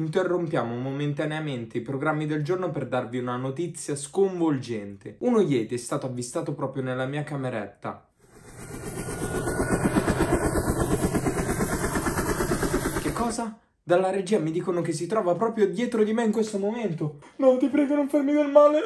interrompiamo momentaneamente i programmi del giorno per darvi una notizia sconvolgente. Uno Yeti è stato avvistato proprio nella mia cameretta, che cosa? Dalla regia mi dicono che si trova proprio dietro di me in questo momento. No, ti prego, non farmi del male.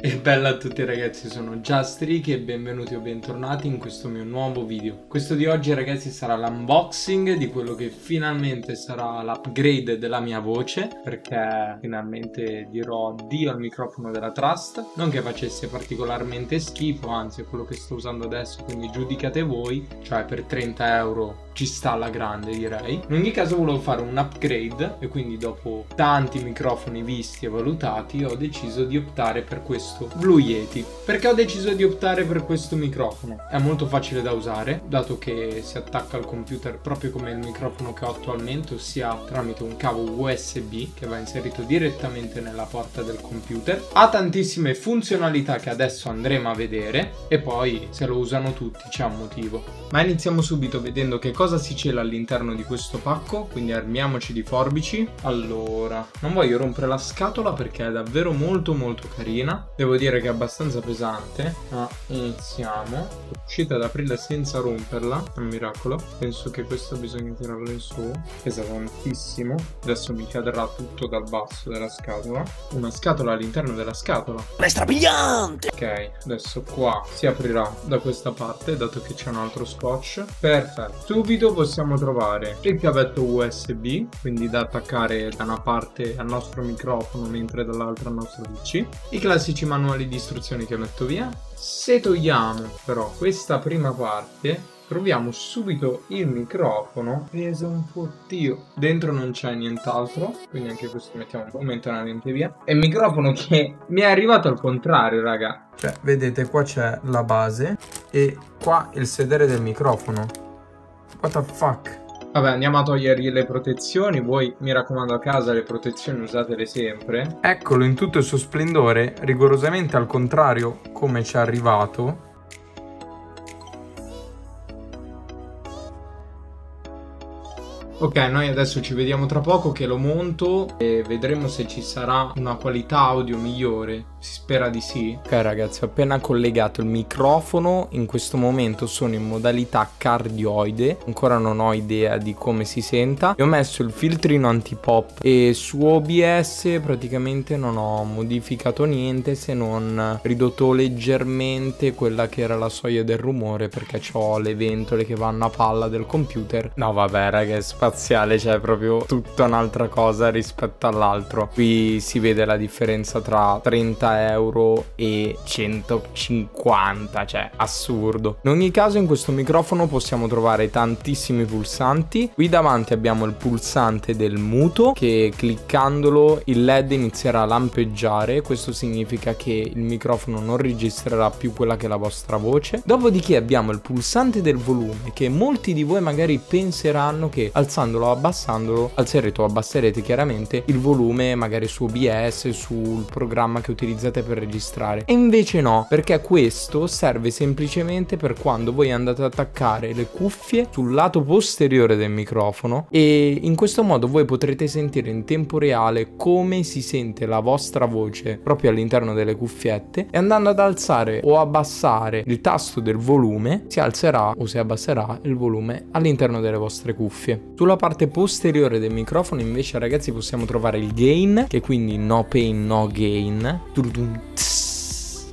E bella a tutti ragazzi, sono Just Riky e benvenuti o bentornati in questo mio nuovo video. Questo di oggi ragazzi sarà l'unboxing di quello che finalmente sarà l'upgrade della mia voce, perché finalmente dirò addio al microfono della Trust. Non che facesse particolarmente schifo, anzi è quello che sto usando adesso, quindi giudicate voi, cioè per 30 euro ci sta alla grande direi. In ogni caso volevo fare un upgrade e quindi dopo tanti microfoni visti e valutati ho deciso di optare per questo Blue Yeti. Perché ho deciso di optare per questo microfono? È molto facile da usare, dato che si attacca al computer proprio come il microfono che ho attualmente, ossia tramite un cavo USB che va inserito direttamente nella porta del computer. Ha tantissime funzionalità che adesso andremo a vedere e poi se lo usano tutti c'è un motivo. Ma iniziamo subito vedendo che cosa si cela all'interno di questo pacco, quindi armiamoci di forbici. Allora, non voglio rompere la scatola perché è davvero molto molto carina. Devo dire che è abbastanza pesante, ma iniziamo. Uscita ad aprirla senza romperla, è un miracolo. Penso che questo bisogna tirarlo in su. Pesa tantissimo. Adesso mi cadrà tutto dal basso della scatola. Una scatola all'interno della scatola. Ma è strabiliante! Ok, adesso qua si aprirà da questa parte, dato che c'è un altro scotch. Perfetto. Subito possiamo trovare il cavetto USB, quindi da attaccare da una parte al nostro microfono, mentre dall'altra al nostro PC. I classici manuali di istruzioni che metto via. Se togliamo però questa prima parte, troviamo subito il microfono. Pesa un fottio. Dentro non c'è nient'altro, quindi anche questo mettiamo momentaneamente via. È il microfono che mi è arrivato al contrario, raga. Cioè, vedete, qua c'è la base e qua il sedere del microfono. What the fuck? Vabbè, andiamo a togliergli le protezioni. Voi, mi raccomando, a casa le protezioni usatele sempre. Eccolo in tutto il suo splendore, rigorosamente al contrario come ci è arrivato. Ok, noi adesso ci vediamo tra poco che lo monto e vedremo se ci sarà una qualità audio migliore. Si spera di sì. Ok ragazzi, ho appena collegato il microfono. In questo momento sono in modalità cardioide. Ancora non ho idea di come si senta. E ho messo il filtrino anti-pop. E su OBS praticamente non ho modificato niente, se non ridotto leggermente quella che era la soglia del rumore, perché ho le ventole che vanno a palla del computer. No vabbè ragazzi, spaziale, cioè proprio tutta un'altra cosa rispetto all'altro. Qui si vede la differenza tra 30 euro e 150, cioè assurdo. In ogni caso in questo microfono possiamo trovare tantissimi pulsanti. Qui davanti abbiamo il pulsante del muto, che cliccandolo il LED inizierà a lampeggiare. Questo significa che il microfono non registrerà più quella che è la vostra voce. Dopodiché abbiamo il pulsante del volume, che molti di voi magari penseranno che al alzandolo o abbassandolo alzerete o abbasserete chiaramente il volume, magari su OBS, sul programma che utilizzate per registrare. E invece no, perché questo serve semplicemente per quando voi andate ad attaccare le cuffie sul lato posteriore del microfono, e in questo modo voi potrete sentire in tempo reale come si sente la vostra voce proprio all'interno delle cuffiette, e andando ad alzare o abbassare il tasto del volume si alzerà o si abbasserà il volume all'interno delle vostre cuffie. Sulla parte posteriore del microfono invece ragazzi possiamo trovare il gain, che quindi no pain no gain.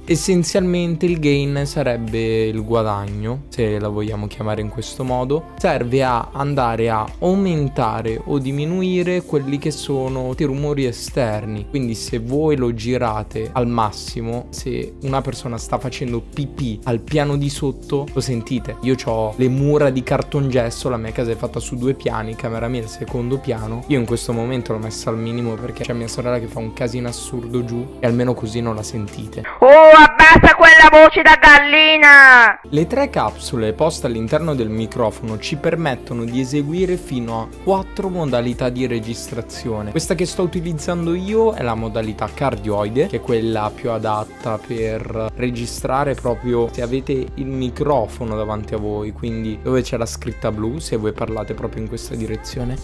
Essenzialmente il gain sarebbe il guadagno, se la vogliamo chiamare in questo modo. Serve a andare a aumentare o diminuire quelli che sono i rumori esterni, quindi se voi lo girate al massimo, se una persona sta facendo pipì al piano di sotto lo sentite. Io ho le mura di cartongesso, la mia casa è fatta su 2 piani, camera mia il secondo piano. Io in questo momento l'ho messa al minimo perché c'è mia sorella che fa un casino assurdo giù, e almeno così non la sentite. Oh! Abbassa quella voce da gallina! Le 3 capsule poste all'interno del microfono ci permettono di eseguire fino a 4 modalità di registrazione. Questa che sto utilizzando io è la modalità cardioide, che è quella più adatta per registrare proprio se avete il microfono davanti a voi, quindi dove c'è la scritta blu, se voi parlate proprio in questa direzione.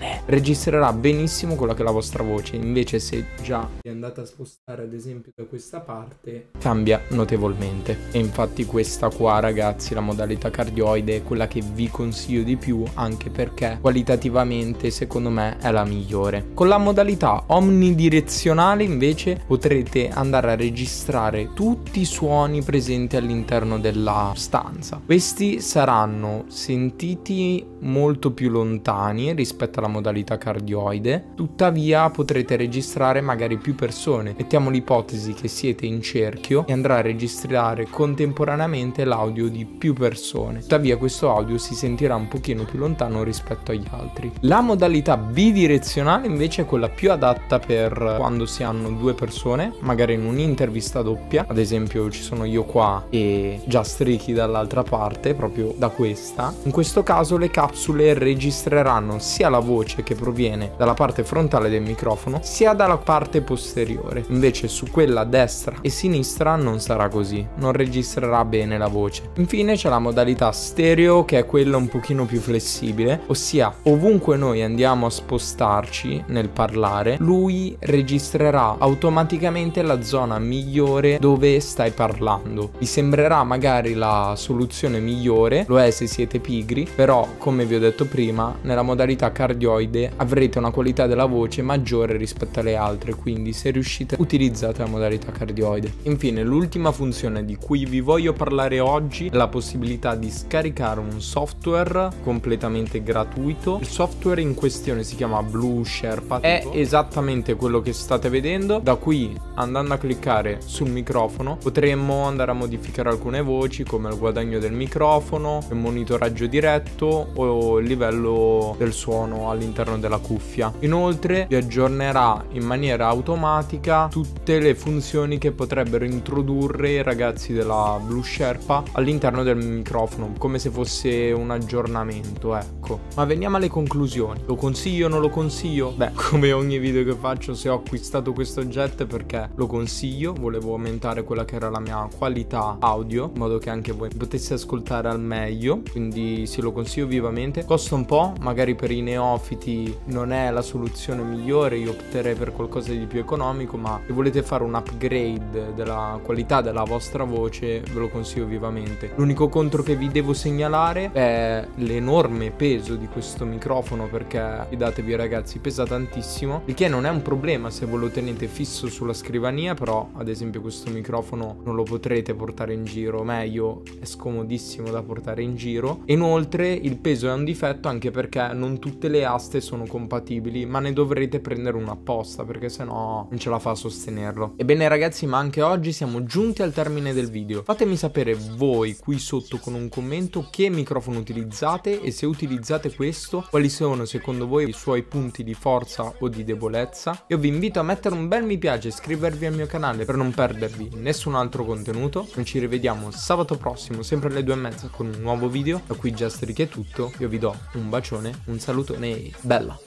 bene, registrerà benissimo quella che è la vostra voce. Invece se già vi andate a spostare ad esempio da questa parte, cambia notevolmente. E infatti questa qua ragazzi, la modalità cardioide, è quella che vi consiglio di più, anche perché qualitativamente secondo me è la migliore. Con la modalità omnidirezionale invece potrete andare a registrare tutti i suoni presenti all'interno della stanza. Questi saranno sentiti molto più lontani rispetto alla modalità cardioide, tuttavia potrete registrare magari più persone. Mettiamo l'ipotesi che siete in cerchio e andrà a registrare contemporaneamente l'audio di più persone, tuttavia questo audio si sentirà un pochino più lontano rispetto agli altri. La modalità bidirezionale invece è quella più adatta per quando si hanno due persone, magari in un'intervista doppia, ad esempio ci sono io qua e Just Riky dall'altra parte, proprio da questa. In questo caso le capsule registreranno sia la voce che proviene dalla parte frontale del microfono sia dalla parte posteriore. Invece su quella destra e sinistra non sarà così, non registrerà bene la voce. Infine c'è la modalità stereo, che è quella un pochino più flessibile, ossia ovunque noi andiamo a spostarci nel parlare, lui registrerà automaticamente la zona migliore dove stai parlando. Vi sembrerà magari la soluzione migliore, lo è se siete pigri, però come vi ho detto prima, nella modalità cardioide avrete una qualità della voce maggiore rispetto alle altre, quindi se riuscite utilizzate la modalità cardioide. Infine l'ultima funzione di cui vi voglio parlare oggi è la possibilità di scaricare un software completamente gratuito. Il software in questione si chiama Blue Sherpa, è esattamente quello che state vedendo. Da qui, andando a cliccare sul microfono, potremmo andare a modificare alcune voci come il guadagno del microfono, il monitoraggio diretto o il livello del suono all'interno della cuffia. Inoltre vi aggiornerà in maniera automatica tutte le funzioni che potrebbero introdurre i ragazzi della Blue Sherpa all'interno del microfono, come se fosse un aggiornamento, ecco. Ma veniamo alle conclusioni. Lo consiglio o non lo consiglio? Beh, come ogni video che faccio, se ho acquistato questo oggetto è perché lo consiglio, volevo aumentare quella che era la mia qualità audio in modo che anche voi poteste ascoltare al meglio, quindi se lo consiglio vivamente. Costa un po', magari per i neofiti non è la soluzione migliore, io opterei per qualcosa di più economico, ma se volete fare un upgrade della qualità della vostra voce ve lo consiglio vivamente. L'unico contro che vi devo segnalare è l'enorme peso di questo microfono, perché fidatevi ragazzi, pesa tantissimo, il che non è un problema se ve lo tenete fisso sulla scrivania, però ad esempio questo microfono non lo potrete portare in giro, meglio è scomodissimo da portare in giro. Inoltre il peso è un difetto anche perché non tutte le aste sono compatibili, ma ne dovrete prendere una apposta perché sennò non ce la fa a sostenerlo. Ebbene ragazzi, ma anche oggi siamo giunti al termine del video. Fatemi sapere voi qui sotto con un commento che microfono utilizzate e se utilizzate questo quali sono secondo voi i suoi punti di forza o di debolezza. Io vi invito a mettere un bel mi piace e iscrivervi al mio canale per non perdervi nessun altro contenuto. Noi ci rivediamo sabato prossimo sempre alle 2:30 con un nuovo video. Da qui Just Riky è tutto, io vi do un bacione, un salutone e bella!